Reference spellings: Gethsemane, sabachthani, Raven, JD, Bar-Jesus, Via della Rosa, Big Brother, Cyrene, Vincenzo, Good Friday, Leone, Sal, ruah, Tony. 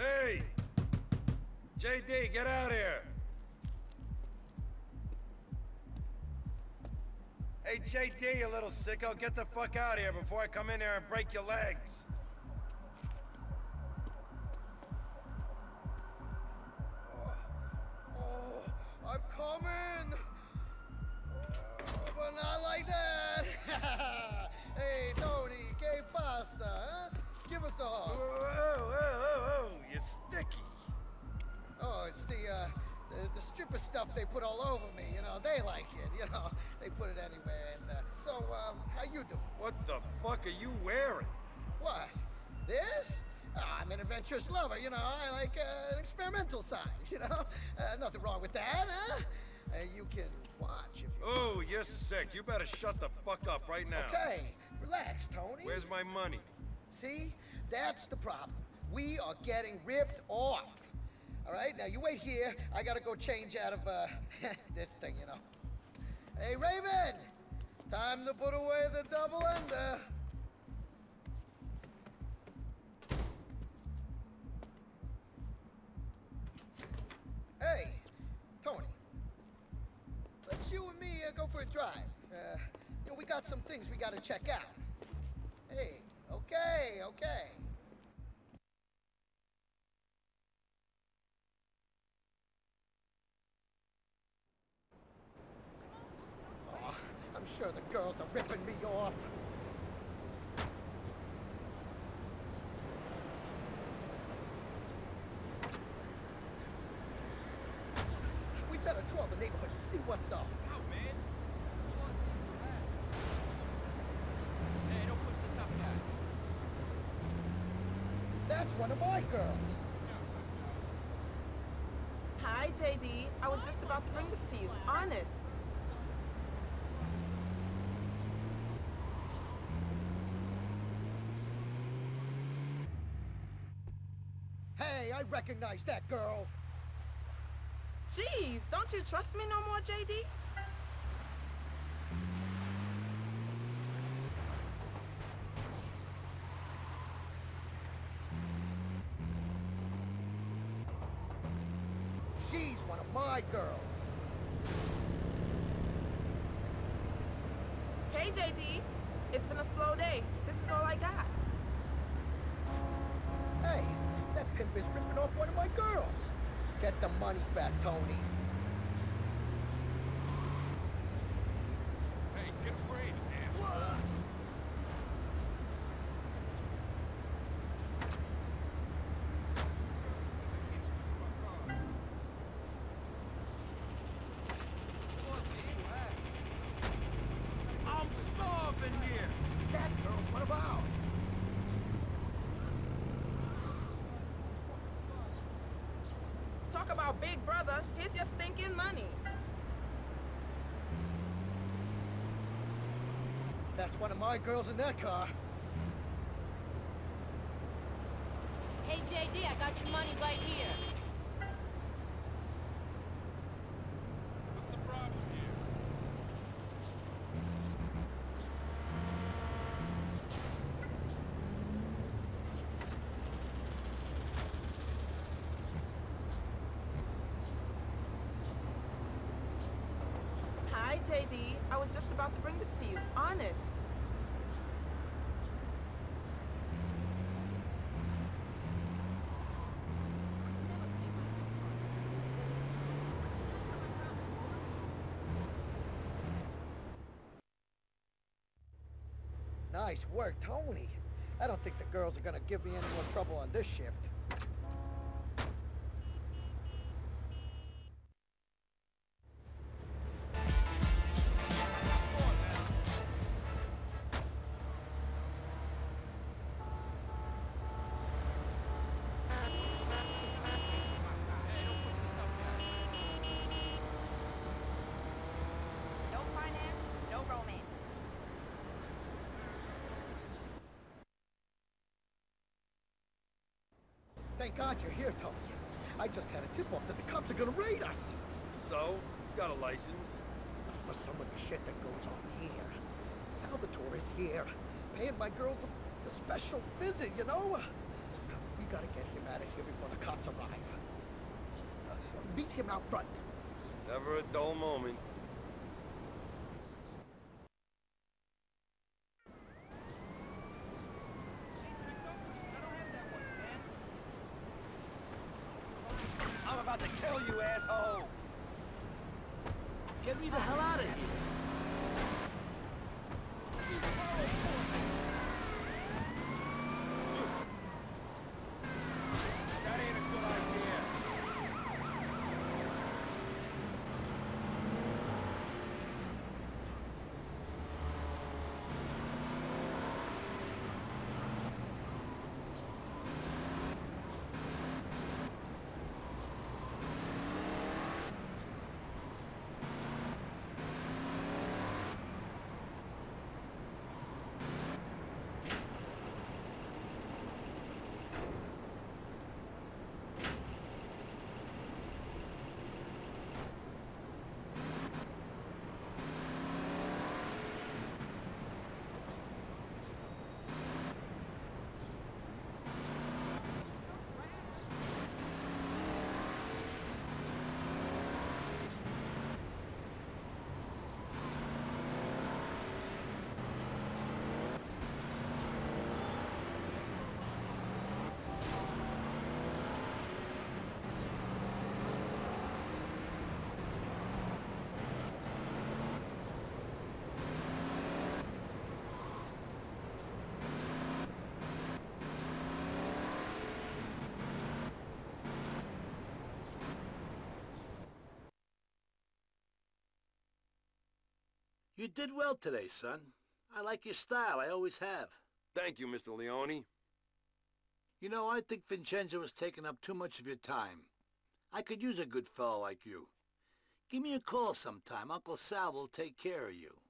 Hey! JD, get out here! Hey, JD, you little sicko, get the fuck out of here before I come in there and break your legs! Oh, I'm coming! Oh, but not like that! Hey, Tony, que pasa, huh? Give us a hug. Oh, you're sticky. Oh, it's the stripper stuff they put all over me, you know. They like it, you know. They put it anywhere. And how you doing? What the fuck are you wearing? What? This? Oh, I'm an adventurous lover, you know. I like an experimental side, you know. Nothing wrong with that, huh? You can watch if you want. Oh, you're sick. You better shut the fuck up right now. Okay, relax, Tony. Where's my money? See? That's the problem. We are getting ripped off. All right, now you wait here. I gotta go change out of this thing, you know. Hey, Raven! Time to put away the double ender. Hey, Tony. Let's you and me go for a drive. You know, we got some things we gotta check out. Hey. Okay, okay. Oh, I'm sure the girls are ripping me off. We better tour the neighborhood and see what's up. Out, man. Hey, don't push the tough guy. That's one of my girls. Hi, JD. I was just about to bring this to you. Honest. Hey, I recognize that girl. Jeez, don't you trust me no more, JD? One of my girls. Hey, JD. It's been a slow day. This is all I got. Hey, that pimp is ripping off one of my girls. Get the money back, Tony. Hey, get afraid, asshole. About Big Brother, here's your stinking money. That's one of my girls in that car. Hey, JD, I got your money right here. What's the problem JD, I was just about to bring this to you. Honest. Nice work, Tony. I don't think the girls are gonna give me any more trouble on this shift. Thank God you're here, Tony. I just had a tip-off that the cops are gonna raid us. So? You got a license? Not for some of the shit that goes on here. Salvatore's here, paying my girls a special visit, you know? We gotta get him out of here before the cops arrive. Beat him out front. Never a dull moment. I'm about to kill you, asshole! Get me the hell out of here! You did well today, son. I like your style. I always have. Thank you, Mr. Leone. You know, I think Vincenzo has taken up too much of your time. I could use a good fellow like you. Give me a call sometime. Uncle Sal will take care of you.